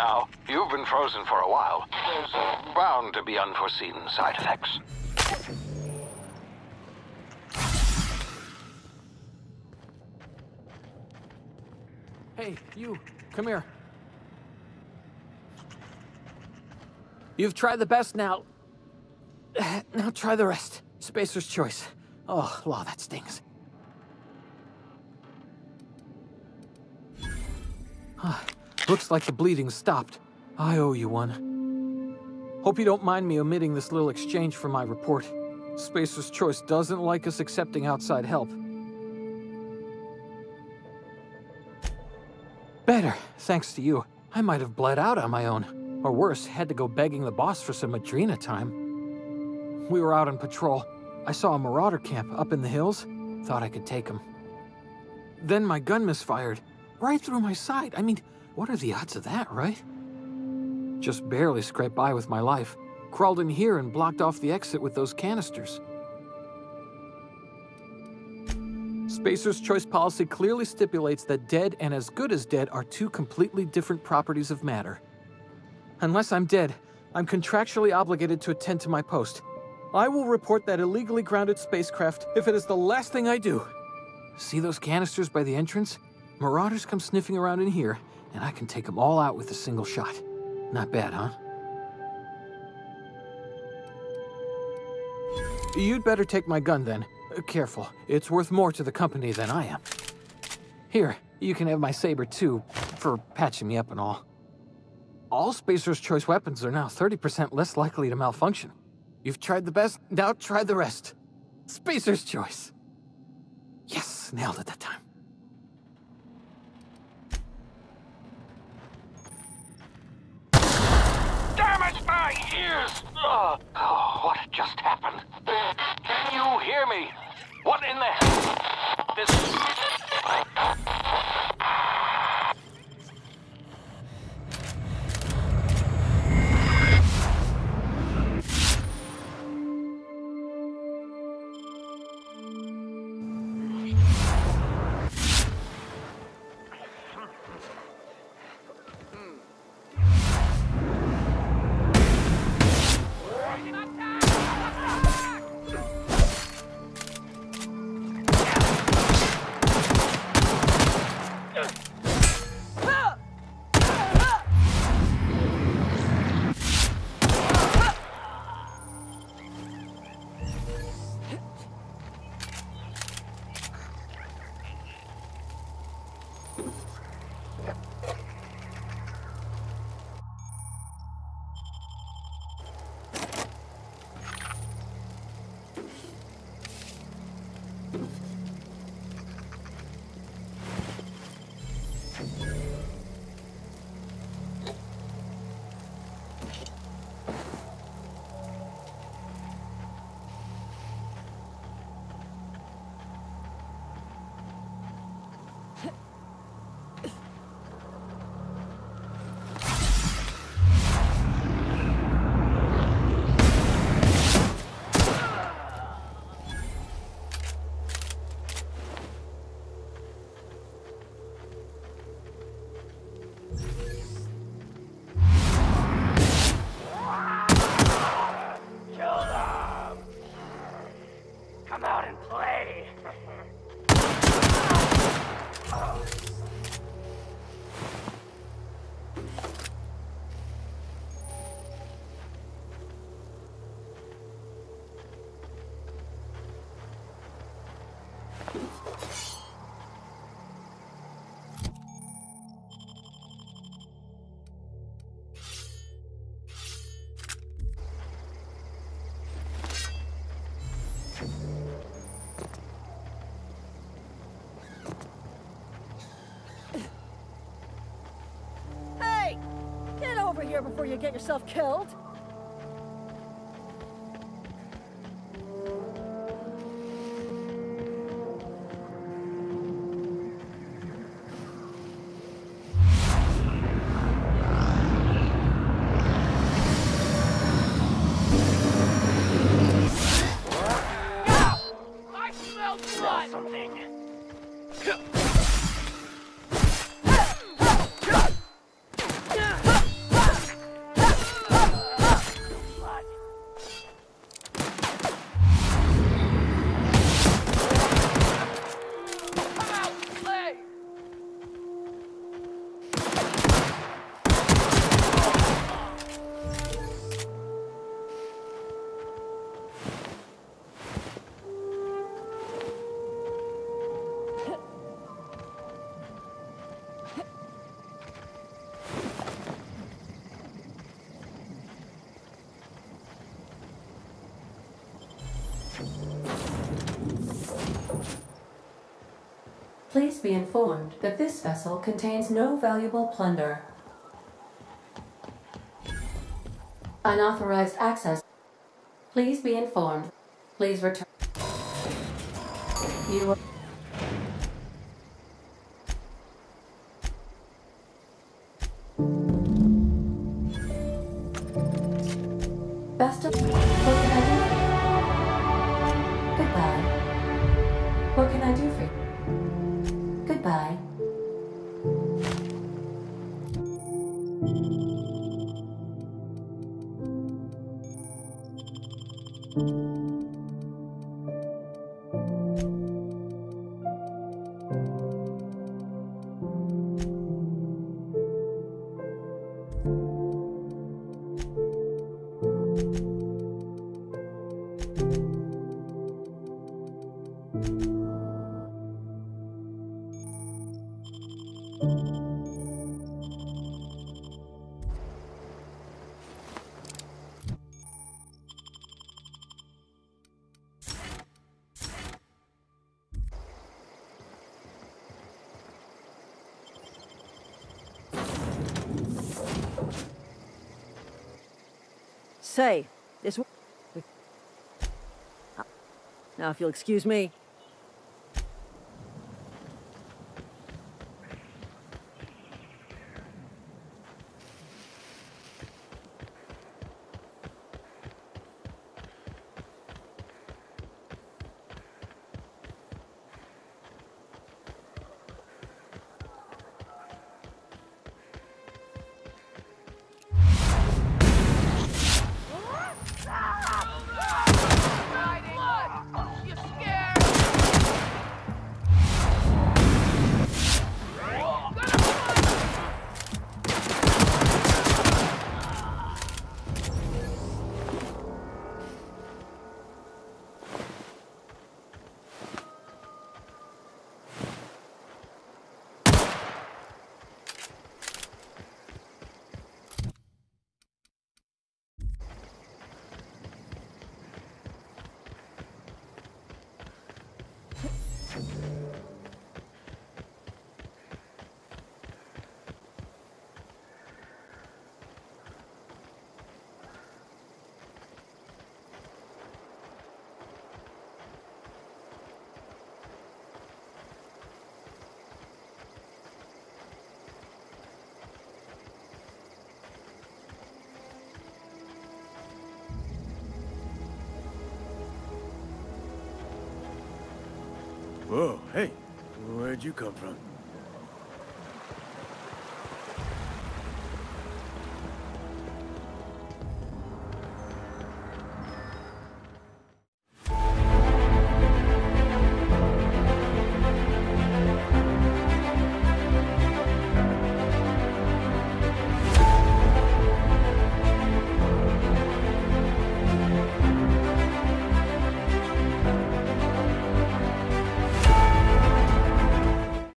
now. You've been frozen for a while. There's bound to be unforeseen side effects. Hey, you, come here. You've tried the best now. Now try the rest. Spacer's Choice. Oh, law, that stings. Looks like the bleeding stopped. I owe you one. Hope you don't mind me omitting this little exchange from my report. Spacer's Choice doesn't like us accepting outside help. Better, thanks to you. I might have bled out on my own. Or worse, had to go begging the boss for some Adrena time. We were out on patrol. I saw a marauder camp up in the hills. Thought I could take him. Then my gun misfired. Right through my side. I mean, what are the odds of that, right? Just barely scraped by with my life. Crawled in here and blocked off the exit with those canisters. Spacer's Choice policy clearly stipulates that dead and as good as dead are two completely different properties of matter. Unless I'm dead, I'm contractually obligated to attend to my post. I will report that illegally grounded spacecraft if it is the last thing I do. See those canisters by the entrance? Marauders come sniffing around in here, and I can take them all out with a single shot. Not bad, huh? You'd better take my gun, then. Careful. It's worth more to the company than I am. Here, you can have my saber, too, for patching me up and all. All Spacer's Choice weapons are now 30% less likely to malfunction. You've tried the best, now try the rest. Spacer's Choice. Yes, nailed it that time. My ears! Oh, what just happened? Can you hear me? What in the hell? This... Here before you get yourself killed. I smell blood. Something. Please be informed that this vessel contains no valuable plunder. Unauthorized access. Please be informed. Please return. You are... Best of... What can I do for you? Goodbye. Say, this... Now, if you'll excuse me. Whoa, hey, where'd you come from?